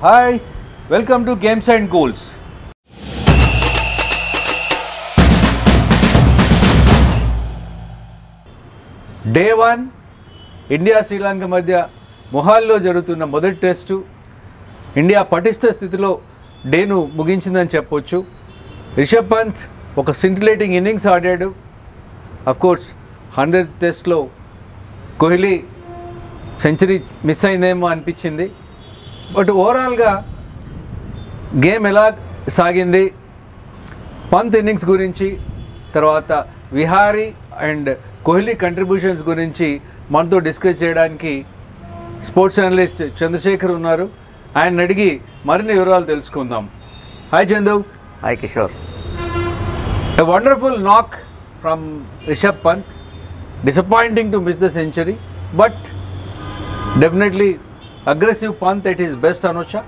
Hi, welcome to Games and Goals. Day 1, India Sri Lanka Madhya Mohalo Jarutuna Mother Test 2. India Patista Stitilo Denu Muginchindan Chapochu. Rishabh Pant oka scintillating innings aadadu. Of course, 100th Test lo Kohli century miss ayindemo anipichindi. But overall ga game ela sagindi, Pant innings gurinchi, tarvata Vihari and Kohli contributions gurinchi manto discuss cheyadaniki sports analyst Chandrasekhar unnaru. Ayanni adigi marini vivaralu telusukundam. Hi Chandu. Hi Kishore. A wonderful knock from Rishabh Pant. Disappointing to miss the century, but definitely aggressive Pant at his best, Anucha.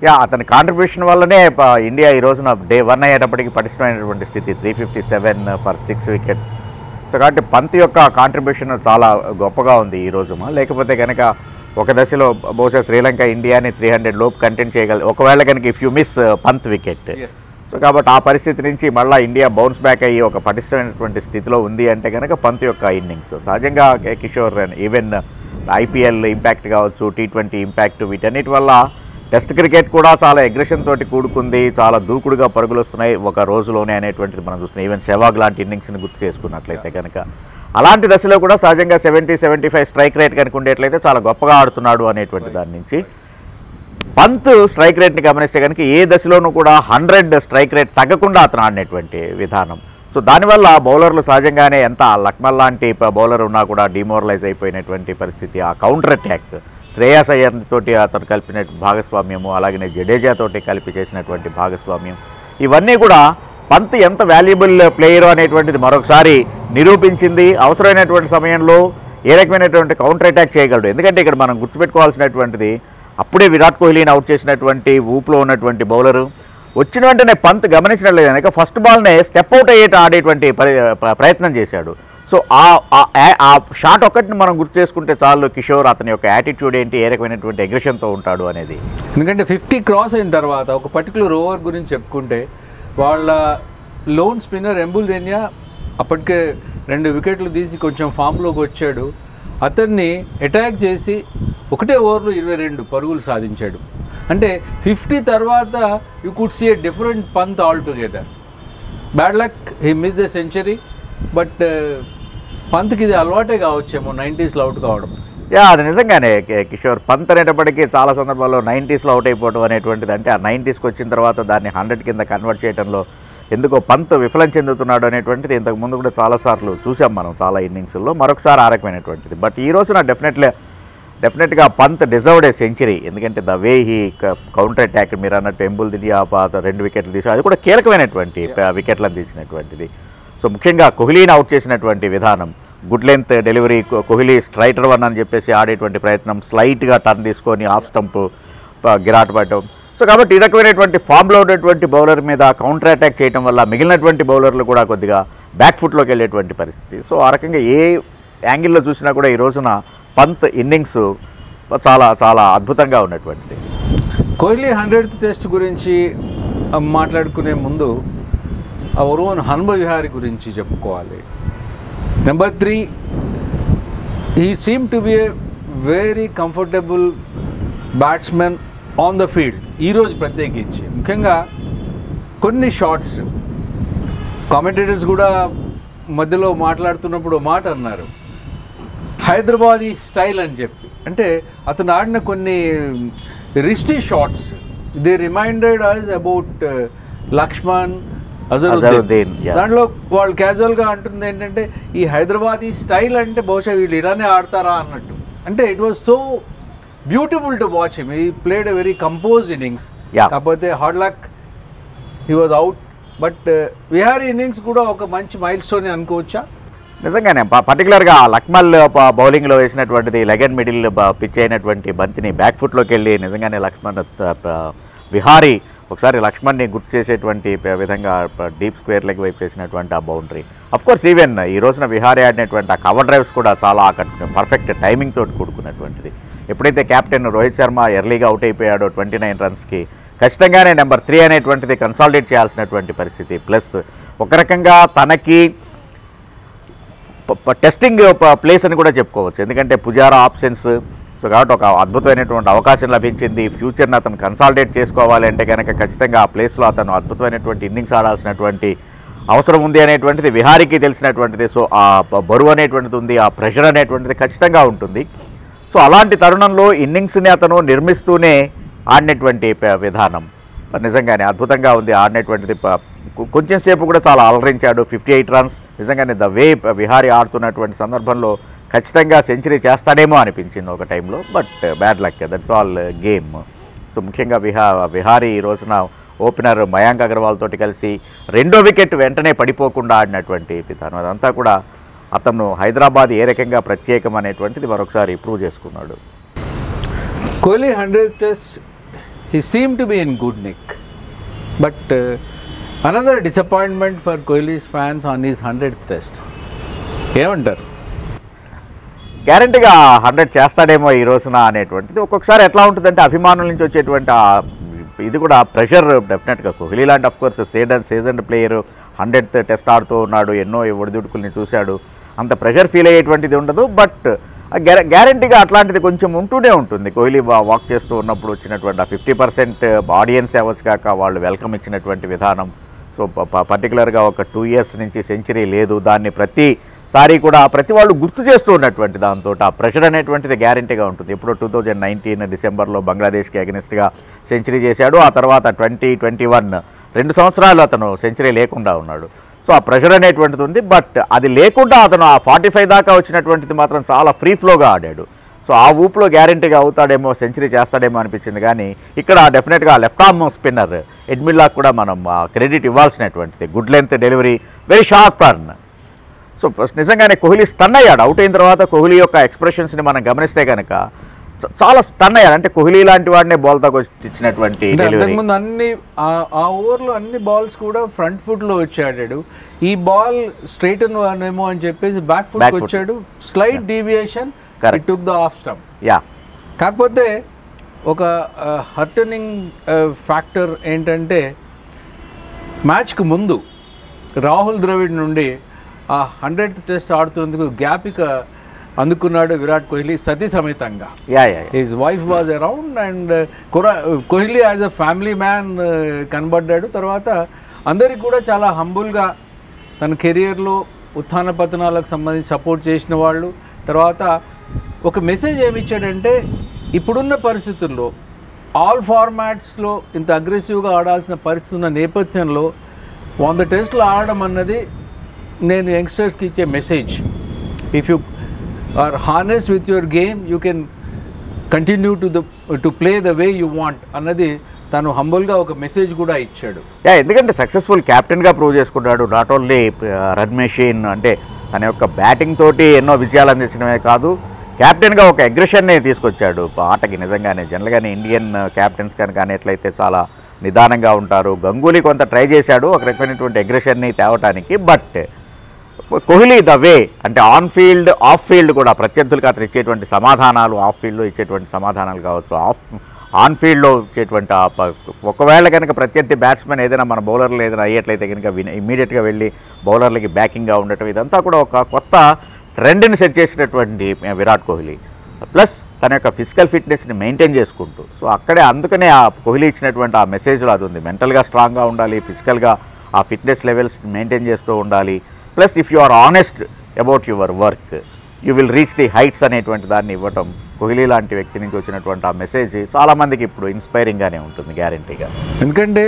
Yeah, atani contribution vallane India ee rojuna day 1 ayyatappatiki patistainatuvanti sthiti 357 for 6 wickets. So kaabatti Pant yokka contribution chaala goppaga undi ee rojuma. Lekapothe ganaka oka dashalo bahusha Sri Lanka India ni 300 lope content cheyagalaru okavela ganaka if you miss Pant wicket. Yes. So కాబట్టి ఆ పరిస్థితి నుంచి మళ్ళీ India bounce back అయ్యి ఒక పటిష్టమైనటువంటి స్థితిలో ఉంది అంటే కనుక పంత్ యొక్క ఇన్నింగ్స్ సహజంగా కిషోర్ ఈవెన్ ఐపీఎల్ ఇంపాక్ట్ కావచ్చు, T20 ఇంపాక్ట్, వీటన్నిటి వల్ల టెస్ట్ క్రికెట్ కూడా చాలా అగ్రెషన్ తోటి కూడుకుంది, చాలా దూకుడుగా పరుగులు వస్తున్నాయి ఒక రోజులోనే అనేటువంటిది మనం చూస్తున్నాం. ఈవెన్ సెహ్వాగ్ లాంటి ఇన్నింగ్స్ని గుర్తు చేసుకున్నట్లయితే కనుక అలాంటి దశలో కూడా సహజంగా 70-75 స్ట్రైక్ రేట్ కనుక ఉండేట్లయితే చాలా గొప్పగా ఆడుతున్నాడు అనేటువంటి దాని నుంచి పంత్ స్ట్రైక్ రేట్ని గమనిస్తే కనుక ఏ దశలోనూ కూడా 100 స్ట్రైక్ రేట్ తగ్గకుండా అతను ఆడినటువంటి విధానం. సో దానివల్ల బౌలర్లు సహజంగానే ఎంత లక్మల్ లాంటి బౌలర్ ఉన్నా కూడా డిమోరలైజ్ అయిపోయినటువంటి పరిస్థితి. ఆ కౌంటర్ అటాక్ శ్రేయస్ అయ్యర్ తోటి అతను కలిపిన భాగస్వామ్యము, అలాగే జడేజా తోటి కలిపి చేసినటువంటి భాగస్వామ్యం, ఇవన్నీ కూడా పంత్ ఎంత వాల్యుబుల్ ప్లేయర్ అనేటువంటిది మరొకసారి నిరూపించింది. అవసరమైనటువంటి సమయంలో ఏ రకమైనటువంటి కౌంటర్ అటాక్ చేయగలడు. ఎందుకంటే ఇక్కడ మనం గుర్తుపెట్టుకోవాల్సినటువంటిది అప్పుడే విరాట్ కోహ్లీని అవుట్ చేసినటువంటి ఊపులో ఉన్నటువంటి బౌలరు వచ్చిన వెంటనే పంత్ గమనించినట్లయితే కనుక ఫస్ట్ బాల్నే స్టెప్ అవుట్ ఆడేటువంటి ప్రయత్నం చేశాడు. సో ఆ షాట్ ఒక్కటిని మనం గుర్తు చేసుకుంటే చాలు కిషోర్ అతని యొక్క యాటిట్యూడ్ ఏంటి, ఏ రకమైనటువంటి అగ్రెషన్తో ఉంటాడు అనేది. ఎందుకంటే 50 క్రాస్ అయిన తర్వాత ఒక పర్టికులర్ ఓవర్ గురించి చెప్పుకుంటే వాళ్ళ లోన్ స్పిన్నర్ ఎంబుల్దేనియా అప్పటికే 2 వికెట్లు తీసి కొంచెం ఫామ్లోకి వచ్చాడు. అతన్ని అటాక్ చేసి ఒకటే ఓవర్లో 22 పరుగులు సాధించాడు. అంటే 50 తర్వాత you could see a different Pant all together. Bad luck, he miss the century, but పంత్కి ఇది అలవాటే కావచ్చేమో 90s అవుట్ కావడం. యా, అది నిజంగానే కిషోర్ పంత్ అనేటప్పటికీ చాలా సందర్భాల్లో 90s అవుట్ అయిపోవడం అనేటువంటిది, అంటే ఆ 90sకి వచ్చిన తర్వాత దాన్ని 100 కింద కన్వర్ట్ చేయడంలో ఎందుకో పంత్ విఫలం చెందుతున్నాడు అనేటువంటిది ఇంతకుముందు కూడా చాలాసార్లు చూసాం మనం చాలా ఇన్నింగ్స్లో. మరొకసారి ఆ రకమైనటువంటిది, బట్ ఈ రోజు నా డెఫినెట్గా పంత్ డిజర్వ్డ్ ఏ సెంచరీ. ఎందుకంటే the way he counter attack, మీరు అన్నట్టు ఎంబుల్దినియా 2 వికెట్లు తీసాడు, అది కూడా కీలకమైనటువంటి వికెట్లను తీసినటువంటిది. సో ముఖ్యంగా కోహ్లీని అవుట్ చేసినటువంటి విధానం, good length delivery, Kohli straighter 1 అని చెప్పేసి ఆడేటువంటి ప్రయత్నం, స్లైట్గా టర్న్ తీసుకొని ఆఫ్ స్టంప్ గిరాట్ పడటం. సో కాబట్టి ఈ రకమైనటువంటి ఫామ్లో ఉన్నటువంటి బౌలర్ మీద కౌంటర్ అటాక్ చేయడం వల్ల మిగిలినటువంటి బౌలర్లు కూడా కొద్దిగా బ్యాక్ ఫుట్లోకి వెళ్ళేటువంటి పరిస్థితి. సో ఆ రకంగా ఏ యాంగిల్లో చూసినా కూడా ఈ రోజున పంత్ ఇన్నింగ్స్ చాలా చాలా అద్భుతంగా ఉన్నటువంటిది. కోహ్లీ 100th టెస్ట్ గురించి మాట్లాడుకునే ముందు ఓన్ హనుమ విహారీ గురించి చెప్పుకోవాలి. Number 3, he seem to be a very comfortable batsmen on the field. ఈరోజు ప్రత్యేకించి ముఖ్యంగా కొన్ని షాట్స్ కామెంటేటర్స్ కూడా మధ్యలో మాట్లాడుతున్నప్పుడు మాట అన్నారు, హైదరాబాదీ స్టైల్ అని చెప్పి. అంటే అతను ఆడిన కొన్ని wristy shots, they reminded us about Laxman, Azharuddin. దాంట్లో వాళ్ళు క్యాజువల్గా అంటుంది ఏంటంటే ఈ హైదరాబాదీ స్టైల్ అంటే బహుశా వీళ్ళు ఇలానే ఆడతారా అన్నట్టు. అంటే it was so beautiful to watch him. He played a very composed innings. Yeah. Kapote hard luck, he was out. But Vihari innings kuda oka manchi milestone ni anukovacha. నిజంగానే పర్టికులర్ గా లక్మల్ బౌలింగ్లో వేసినటువంటిది లెగన్ మిడిల్ పిచ్ అయినటువంటి బంతిని back ఫుట్లోకి వెళ్ళి నిజంగానే లక్ష్మణ్ విహారీ ఒకసారి లక్ష్మణ్ని గుర్తు చేసేటువంటి విధంగా డీప్ స్క్వేర్ లెగ్ వైపు చేసినటువంటి ఆ బౌండరీ. అఫ్కోర్స్ ఈవెన్ ఈ రోజున విహారీ ఆడినటువంటి ఆ కవర్ డ్రైవ్స్ కూడా చాలా పర్ఫెక్ట్ టైమింగ్ తోటి కూడుకున్నటువంటిది. ఎప్పుడైతే కెప్టెన్ రోహిత్ శర్మ ఎర్లీగా అవుట్ అయిపోయాడో 29 runsకి ఖచ్చితంగానే నెంబర్ 3 అనేటువంటిది కన్సాలిడేట్ చేయాల్సినటువంటి పరిస్థితి. ప్లస్ ఒక రకంగా తనకి టెస్టింగ్ ప్లేస్ అని కూడా చెప్పుకోవచ్చు, ఎందుకంటే పుజారా ఆప్షన్స్. సో కాబట్టి ఒక అద్భుతమైనటువంటి అవకాశం లభించింది. ఫ్యూచర్ని అతను కన్సాలిడేట్ చేసుకోవాలి అంటే కనుక ఖచ్చితంగా ఆ ప్లేస్లో అతను అద్భుతమైనటువంటి ఇన్నింగ్స్ ఆడాల్సినటువంటి అవసరం ఉంది అనేటువంటిది విహారీకి తెలిసినటువంటిది. సో ఆ బరువు అనేటువంటిది ఉంది, ఆ ప్రెషర్ అనేటువంటిది ఖచ్చితంగా ఉంటుంది. సో అలాంటి తరుణంలో ఇన్నింగ్స్ని అతను నిర్మిస్తూనే ఆడినటువంటి విధానం నిజంగానే అద్భుతంగా ఉంది. ఆడినటువంటిది కొంచెం సేపు కూడా చాలా అలరించాడు. 58 runs నిజంగానే ద వే విహారీ ఆడుతున్నటువంటి సందర్భంలో ఖచ్చితంగా సెంచరీ చేస్తాడేమో అనిపించింది ఒక టైంలో. But bad luck, that's all game. So ముఖ్యంగా విహారీ ఈ రోజున ఓపెనర్ మయాంక్ అగర్వాల్ తోటి కలిసి రెండో వికెట్ వెంటనే పడిపోకుండా ఆడినటువంటి విధానం అదంతా కూడా అతను హైదరాబాద్ ఏ రకంగా ప్రత్యేకం అనేటువంటిది మరొకసారి ప్రూవ్ చేసుకున్నాడు. Kohli 100 Tests, he seemed to be in good nick, but another disappointment for Kohli's fans on his 100th test. ఏమంటారు? గ్యారంటీగా 100 చేస్తాడేమో ఈ రోజున అనేటువంటిది. ఒక్కొక్కసారి ఎట్లా ఉంటుందంటే అభిమానుల నుంచి వచ్చేటువంటి ఇది కూడా ప్రెషర్ డెఫినెట్గా. కోహ్లీ లాంటి of course seasoned player 100th Test ఆడుతూ ఉన్నాడు, ఎన్నో ఒడిదుడుకుల్ని చూశాడు, అంత ప్రెషర్ ఫీల్ అయ్యేటువంటిది ఉండదు. బట్ గ్యారంటీగా అట్లాంటిది కొంచెం ఉంటూనే ఉంటుంది. కోహ్లీ వాక్ చేస్తూ ఉన్నప్పుడు వచ్చినటువంటి 50% ఆడియన్స్ అవర్స్ కాక వాళ్ళు వెల్కమ్ ఇచ్చినటువంటి విధానం. సో పర్టికులర్గా ఒక 2 years నుంచి సెంచరీ లేదు, దాన్ని ప్రతిసారి కూడా ప్రతి వాళ్ళు గుర్తు చేస్తూ ఉన్నటువంటి దాంతో ఆ ప్రెషర్ అనేటువంటిది గ్యారంటీగా ఉంటుంది. ఇప్పుడు 2019 Decemberలో బంగ్లాదేశ్కి అగెనిస్ట్గా సెంచరీ చేశాడు. ఆ తర్వాత 2021 2 సంవత్సరాలు అతను సెంచరీ లేకుండా ఉన్నాడు. సో ఆ ప్రెషర్ అనేటువంటిది ఉంది. బట్ అది లేకుండా అతను ఆ 45 దాకా వచ్చినటువంటిది మాత్రం చాలా ఫ్రీ ఫ్లోగా ఆడాడు. సో ఆ ఊపులో గ్యారంటీగా అవుతాడేమో, సెంచరీ చేస్తాడేమో అనిపించింది. కానీ ఇక్కడ డెఫినెట్గా లెఫ్ట్ ఆర్మ్ స్పిన్నర్ ఎడ్మిల్లాకు కూడా మనం క్రెడిట్ ఇవ్వాల్సినటువంటిది. Good length delivery, very sharp run. So నిజంగానే కోహ్లీ స్టన్ అయ్యాడు. అవుట్ అయిన తర్వాత కోహ్లీ యొక్క ఎక్స్ప్రెషన్స్ని మనం గమనిస్తే కనుక చాలా స్టన్ అయ్యాడు. అంటే కోహ్లీ లాంటి వాడినే బాల్ తో ఇచ్చినటువంటి అన్ని ఆ ఓవర్లో అన్ని బాల్స్ కూడా ఫ్రంట్ ఫుట్ లో వచ్చాడాడు. ఈ బాల్ స్ట్రైట్ అనేమో అని చెప్పేసి బ్యాక్ ఫుట్ వచ్చాడు. Slight deviation, it took the off stump. Yeah, కాకపోతే ఒక హర్టనింగ్ ఫ్యాక్టర్ ఏంటంటే మ్యాచ్కు ముందు రాహుల్ ద్రవిడ్ నుండి ఆ 100th Test ఆడుతున్నందుకు గ్యాప్ ఇక అందుకున్నాడు విరాట్ కోహ్లీ సతీ సమేతంగా. His wife was around and Kohli as a family man కనబడ్డాడు. తర్వాత అందరికి కూడా చాలా హంబుల్గా తన కెరియర్లో ఉత్థాన పతనాలకు సంబంధించి సపోర్ట్ చేసిన వాళ్ళు. తర్వాత ఒక మెసేజ్ ఏమిచ్చాడంటే ఇప్పుడున్న పరిస్థితుల్లో ఆల్ ఫార్మాట్స్లో ఇంత అగ్రెసివ్గా ఆడాల్సిన పరిస్థితి ఉన్న నేపథ్యంలో 100 Tests ఆడడం అన్నది నేను యంగ్స్టర్స్కి ఇచ్చే message. If you or harness with your game, you can continue to play the way you want annadi tanu humble ga oka message kuda ichadu. Yeah, endukante successful captain ga prove cheskunnadu. Not only run machine ante tane oka batting toti enno vijayalu andinchiname kaadu, captain ga oka aggression ne teeskochadu aataki. Nijangane general ga Indian captains kanani etlaithe chaala nidananga untaru. Ganguly kontha try chesadu oka rakamainaatundi aggression ni teavadaniki. But Kohli the way అంటే on field, of field కూడా ప్రత్యర్థులకు అతను ఇచ్చేటువంటి సమాధానాలు, of ఫీల్డ్లో ఇచ్చేటువంటి సమాధానాలు కావచ్చు, on ఫీల్డ్లో ఇచ్చేటువంటి ఒకవేళ కనుక ప్రత్యర్థి బ్యాట్స్మెన్ ఏదైనా మన బౌలర్లు ఏదైనా అయ్యేట్లయితే కనుక ఇమీడియట్గా వెళ్ళి బౌలర్లకి బ్యాకింగ్గా ఉండటం ఇదంతా కూడా ఒక కొత్త ట్రెండ్ని సెట్ చేసినటువంటి విరాట్ కోహ్లీ. ప్లస్ తన యొక్క ఫిజికల్ ఫిట్నెస్ని మెయింటైన్ చేసుకుంటూ. సో అక్కడే అందుకనే ఆ కోహ్లీ ఇచ్చినటువంటి ఆ మెసేజ్లో అది ఉంది. మెంటల్గా స్ట్రాంగ్గా ఉండాలి, ఫిజికల్గా ఆ ఫిట్నెస్ లెవెల్స్ మెయింటైన్ చేస్తూ ఉండాలి. Plus if you are honest about your work you will reach the heights అనేటువంటి దాన్ని ఇవ్వటం కోహ్లీ లాంటి వ్యక్తి నుంచి వచ్చినటువంటి ఆ మెసేజ్ చాలామందికి ఇప్పుడు ఇన్స్పైరింగ్గానే ఉంటుంది గ్యారంటీగా. ఎందుకంటే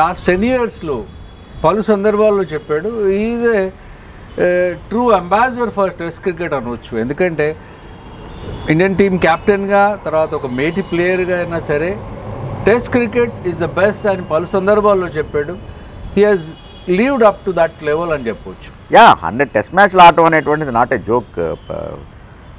లాస్ట్ 10 yearsలో పలు సందర్భాల్లో చెప్పాడు is a true ambassador for test cricket అనవచ్చు. ఎందుకంటే ఇండియన్ టీం క్యాప్టెన్గా, తర్వాత ఒక మేటి ప్లేయర్గా అయినా సరే test cricket is the best అని పలు సందర్భాల్లో చెప్పాడు. He has lived up to that level అని చెప్పవచ్చు. యా, 100 Test matches ఆడటం అనేటువంటిది నాట్ ఏ జోక్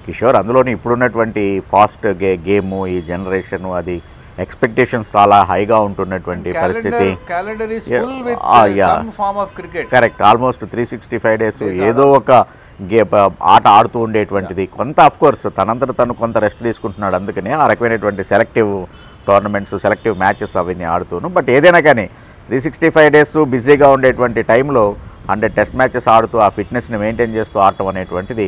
కిషోర్. అందులోని ఇప్పుడున్నటువంటి ఫాస్ట్ గేమ్, ఈ జనరేషను, అది ఎక్స్పెక్టేషన్స్ చాలా హైగా ఉంటున్నటువంటి పరిస్థితి. Calendar is full with some form of cricket. Correct. Almost 365 days ఏదో ఒక ఆట ఆడుతూ ఉండేటువంటిది. కొంత అఫ్ కోర్స్ తనంతట తను కొంత రెస్ట్ తీసుకుంటున్నాడు, అందుకని ఆ రకమైనటువంటి సెలెక్టివ్ టోర్నమెంట్స్, సెలెక్టివ్ మ్యాచెస్ అవన్నీ ఆడుతూను. బట్ ఏదైనా కానీ 365 డేస్ బిజీగా ఉండేటువంటి టైంలో 100 టెస్ట్ మ్యాచెస్ ఆడుతూ ఆ ఫిట్నెస్ని మెయింటైన్ చేస్తూ ఆడటం అనేటువంటిది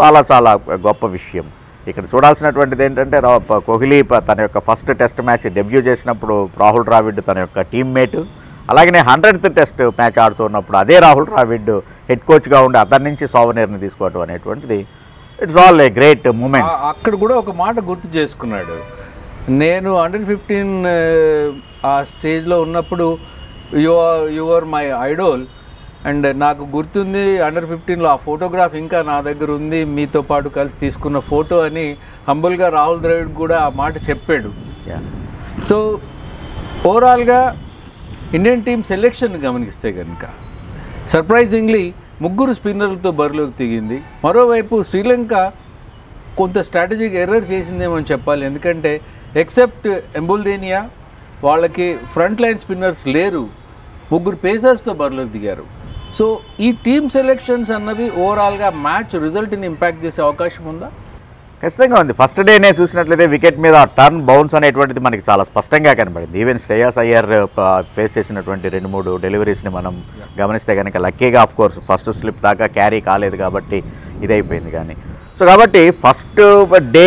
చాలా చాలా గొప్ప విషయం. ఇక్కడ చూడాల్సినటువంటిది ఏంటంటే కోహ్లీ తన యొక్క ఫస్ట్ టెస్ట్ మ్యాచ్ డెబ్యూ చేసినప్పుడు రాహుల్ ద్రావిడ్ తన యొక్క టీమ్మేట్, అలాగే 100th టెస్ట్ మ్యాచ్ ఆడుతున్నప్పుడు అదే రాహుల్ ద్రావిడ్ హెడ్ కోచ్గా ఉండి అతని నుంచి సావనీర్ని తీసుకోవడం అనేటువంటిది it's all a great moments. అక్కడ కూడా ఒక మాట గుర్తు చేసుకున్నాడు, నేను 115 ఆ స్టేజ్లో ఉన్నప్పుడు యువర్ మై ఐడోల్ అండ్ నాకు గుర్తుంది 115లో ఆ ఫోటోగ్రాఫ్ ఇంకా నా దగ్గర ఉంది, మీతో పాటు కలిసి తీసుకున్న ఫోటో అని హంబుల్గా రాహుల్ ద్రావిడ్ కూడా ఆ మాట చెప్పాడు. సో ఓవరాల్గా ఇండియన్ టీం సెలెక్షన్ గమనిస్తే కనుక సర్ప్రైజింగ్లీ ముగ్గురు స్పిన్నర్లతో బరిలోకి దిగింది. మరోవైపు శ్రీలంక కొంత స్ట్రాటజిక్ ఎర్రర్ చేసిందేమో అని చెప్పాలి, ఎందుకంటే ఎక్సెప్ట్ ఎంబుల్దేనియా వాళ్ళకి ఫ్రంట్ లైన్ స్పిన్నర్స్ లేరు, ముగ్గురు పేసర్స్తో బరిలోకి దిగారు. సో ఈ టీమ్ సెలెక్షన్స్ అన్నవి ఓవరాల్గా మ్యాచ్ రిజల్ట్ని ఇంపాక్ట్ చేసే అవకాశం ఉందా? ఖచ్చితంగా ఉంది. ఫస్ట్ డేనే చూసినట్లయితే వికెట్ మీద టర్న్ బౌన్స్ అనేటువంటిది మనకి చాలా స్పష్టంగా కనబడింది. ఈవెన్ శ్రేయస్ అయ్యర్ ఫేస్ చేసినటువంటి 2-3 డెలివరీస్ని మనం గమనిస్తే కనుక లక్కీగా ఆఫ్ కోర్స్ ఫస్ట్ స్లిప్ దాకా క్యారీ కాలేదు కాబట్టి ఇదైపోయింది. కానీ సో కాబట్టి first day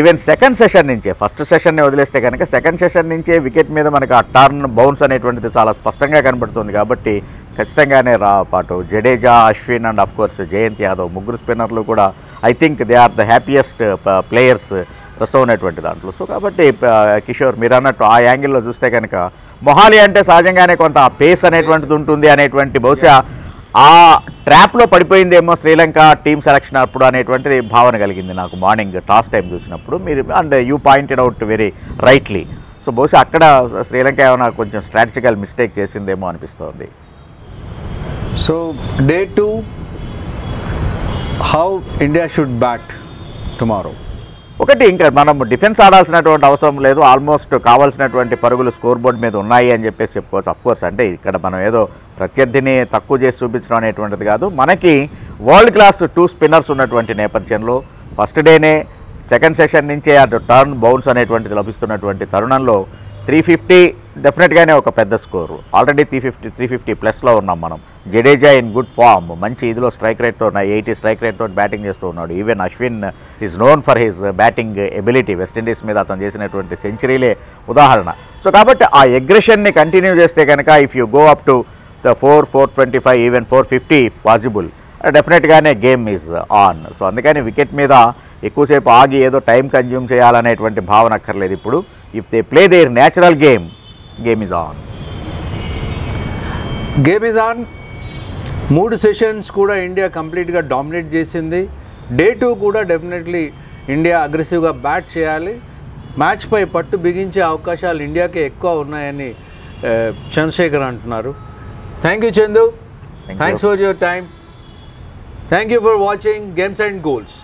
even second session నుంచే, ఫస్ట్ సెషన్ని వదిలేస్తే కనుక సెకండ్ సెషన్ నుంచే వికెట్ మీద మనకు ఆ టర్న్ బౌన్స్ అనేటువంటిది చాలా స్పష్టంగా కనబడుతుంది. కాబట్టి ఖచ్చితంగానే పాటు Jadeja, Ashwin and of course Jayant Yadav ముగ్గురు స్పిన్నర్లు కూడా I think they are the happiest players ప్రస్తుతం ఉన్నటువంటి దాంట్లో. సో కాబట్టి కిషోర్ మీరు అన్నట్టు ఆ యాంగిల్లో చూస్తే కనుక మొహాలి అంటే సహజంగానే కొంత ఆ పేస్ అనేటువంటిది ఉంటుంది అనేటువంటి బహుశా ఆ ట్రాప్లో పడిపోయిందేమో శ్రీలంక టీం సెలక్షన్ అప్పుడు అనేటువంటిది భావన కలిగింది నాకు మార్నింగ్ టాస్ టైం చూసినప్పుడు. మీరు and you pointed out very rightly. So బహుశా అక్కడ శ్రీలంక ఏమైనా కొంచెం స్ట్రాటజికల్ మిస్టేక్ చేసిందేమో అనిపిస్తోంది. So day 2 how India should bat tomorrow. ఒకటి ఇంకా మనం డిఫెన్స్ ఆడాల్సినటువంటి అవసరం లేదు, ఆల్మోస్ట్ కావాల్సినటువంటి పరుగులు స్కోర్ బోర్డు మీద ఉన్నాయి అని చెప్పేసి చెప్పుకోవచ్చు. అఫ్కోర్స్ అంటే ఇక్కడ మనం ఏదో ప్రత్యర్థిని తక్కువ చేసి చూపించడం అనేటువంటిది కాదు, మనకి వరల్డ్ క్లాస్ 2 స్పిన్నర్స్ ఉన్నటువంటి నేపథ్యంలో ఫస్ట్ డేనే సెకండ్ సెషన్ నుంచే అటు టర్న్ బౌన్స్ అనేటువంటిది లభిస్తున్నటువంటి తరుణంలో 350 డెఫినెట్గానే ఒక పెద్ద స్కోరు. ఆల్రెడీ 350 ప్లస్లో ఉన్నాం మనం. జడేజా ఇన్ గుడ్ ఫామ్, మంచి ఇదిలో స్ట్రైక్ రేట్తో 80 స్ట్రైక్ రేట్తో బ్యాటింగ్ చేస్తూ ఉన్నాడు. Even Ashwin is known for his batting ability, West Indies మీద అతను చేసినటువంటి సెంచరీలే ఉదాహరణ. సో కాబట్టి ఆ అగ్రెషన్ని కంటిన్యూ చేస్తే కనుక if you go up to the 425 even 450 possible, డెఫినెట్గానే గేమ్ ఈజ్ ఆన్. సో అందుకని వికెట్ మీద ఎక్కువసేపు ఆగి ఏదో టైం కన్జ్యూమ్ చేయాలనేటువంటి భావన అక్కర్లేదు ఇప్పుడు. If they play their natural game, game is on. Game is on. 3 sessions కూడా ఇండియా కంప్లీట్గా డామినేట్ చేసింది. డే 2 కూడా డెఫినెట్లీ ఇండియా అగ్రెసివ్గా బ్యాట్ చేయాలి, మ్యాచ్పై పట్టు బిగించే అవకాశాలు ఇండియాకే ఎక్కువ ఉన్నాయని చంద్రశేఖర్ అంటున్నారు. Thank you Chandu, thanks for your time. Thank you for watching Games and Goals.